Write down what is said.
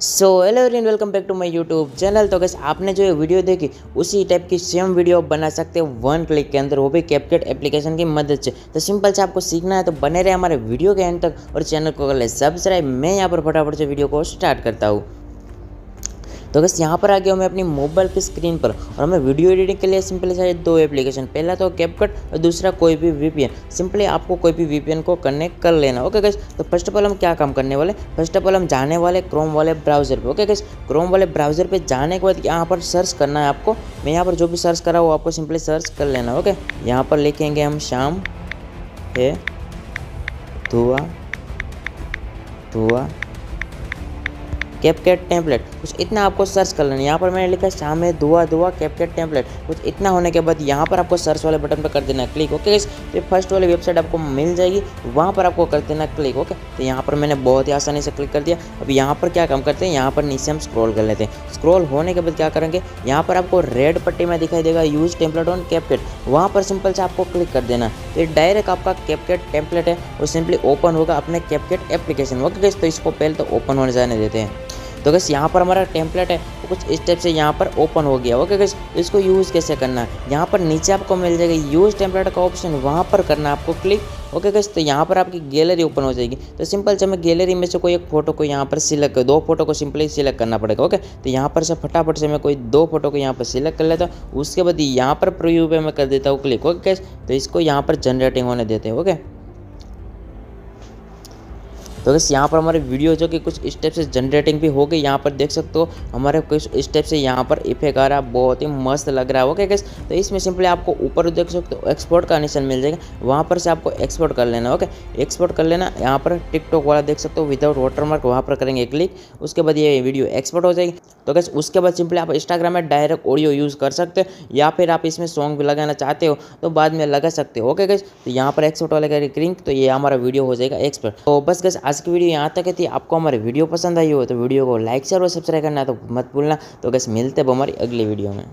So hello everyone, welcome back to my YouTube channel. तो guys आपने जो ये वीडियो देखी उसी टाइप की सेम वीडियो आप बना सकते हो वन क्लिक के अंदर, वो भी कैपकट एप्लीकेशन की मदद से। तो सिंपल से आपको सीखना है तो बने रहे हमारे वीडियो के एंड तक और चैनल को कर ले सब्सक्राइब। मैं यहाँ पर फटाफट से वीडियो को स्टार्ट करता हूँ। तो गाइस यहाँ पर आ गया हमें अपनी मोबाइल की स्क्रीन पर और हमें वीडियो एडिटिंग के लिए सिंपली सारे दो एप्लीकेशन, पहला तो कैपकट और दूसरा कोई भी वीपीएन। सिंपली आपको कोई भी वीपीएन को कनेक्ट कर लेना। ओके गाइस, तो फर्स्ट ऑफ ऑल हम क्या काम करने वाले, फर्स्ट ऑफ ऑल हम जाने वाले क्रोम वाले ब्राउज़र पे। ओके गाइस, क्रोम वाले ब्राउज़र पे जाने के बाद यहाँ पर सर्च करना है आपको। मैं यहाँ पर जो भी सर्च करा वो आपको सिंपली सर्च कर लेना। ओके, यहाँ पर लिखेंगे हम शाम है धुआ कैपकट टेम्पलेट, कुछ इतना आपको सर्च कर लेना। यहाँ पर मैंने लिखा शाम है धुआ कैपकट टेम्पलेट, कुछ इतना होने के बाद यहाँ पर आपको सर्च वाले बटन पर कर देना क्लिक। ओके गाइस, तो फर्स्ट वाली वेबसाइट आपको मिल जाएगी, वहाँ पर आपको कर देना क्लिक। ओके, तो यहाँ पर मैंने बहुत ही आसानी से क्लिक कर दिया। अब यहाँ पर क्या काम करते हैं, यहाँ पर नीचे हम स्क्रॉल कर लेते हैं। स्क्रॉल होने के बाद क्या करेंगे, यहाँ पर आपको रेड पट्टी में दिखाई देगा यूज टेम्पलेट ऑन कैपकट, वहाँ पर सिंपल से आपको क्लिक कर देना। तो डायरेक्ट आपका कैपकट टेम्पलेट है और सिंपली ओपन होगा अपने कैपकट एप्लीकेशन। ओके गाइस, तो इसको पहले तो ओपन होने जाने देते हैं। तो गाइस यहाँ पर हमारा टेम्पलेट है तो कुछ इस टाइप से यहाँ पर ओपन हो गया। ओके गाइस, इसको यूज़ कैसे करना है, यहाँ पर नीचे आपको मिल जाएगा यूज़ टेम्पलेट का ऑप्शन, वहाँ पर करना आपको क्लिक। ओके गाइस, तो यहाँ पर आपकी गैलरी ओपन हो जाएगी। तो सिंपल से मैं गैलरी में से कोई एक फोटो को यहाँ पर सिलेक्ट कर, दो फोटो को सिंपली सिलेक्ट करना पड़ेगा। ओके, तो यहाँ पर से फटाफट से मैं कोई दो फोटो को यहाँ पर सिलेक्ट कर लेता हूँ। उसके बाद यहाँ पर प्रीव्यू पे मैं कर देता हूँ क्लिक। ओके गाइस, तो इसको यहाँ पर जनरेटिंग होने देते हैं। ओके, तो बस यहाँ पर हमारे वीडियो जो कि कुछ इस टाइप से जनरेटिंग भी हो गई। यहाँ पर देख सकते हो हमारे कुछ इस टाइप से यहाँ पर इफेक्ट आ रहा, बहुत ही मस्त लग रहा है। ओके गाइस, तो इसमें सिंपली आपको ऊपर देख सकते हो एक्सपोर्ट का निशान मिल जाएगा, वहाँ पर से आपको एक्सपोर्ट कर लेना। ओके, एक्सपोर्ट कर लेना। यहाँ पर टिकटॉक वाला देख सकते हो विदाउट वाटरमार्क, वहाँ पर करेंगे क्लिक। उसके बाद ये वीडियो एक्सपोर्ट हो जाएगी। तो गाइस उसके बाद सिंपली आप इंस्टाग्राम में डायरेक्ट ऑडियो यूज़ कर सकते हो, या फिर आप इसमें सॉन्ग भी लगाना चाहते हो तो बाद में लगा सकते हो। ओके गाइस, तो यहाँ पर एक्सपोर्ट वाले करेंगे क्लिक, तो ये हमारा वीडियो हो जाएगा एक्सपोर्ट। तो बस गाइस आज की वीडियो यहाँ तक थी। आपको हमारी वीडियो पसंद आई हो तो वीडियो को लाइक शेयर और सब्सक्राइब करना तो मत भूलना। तो गाइस मिलते हैं हमारी अगली वीडियो में।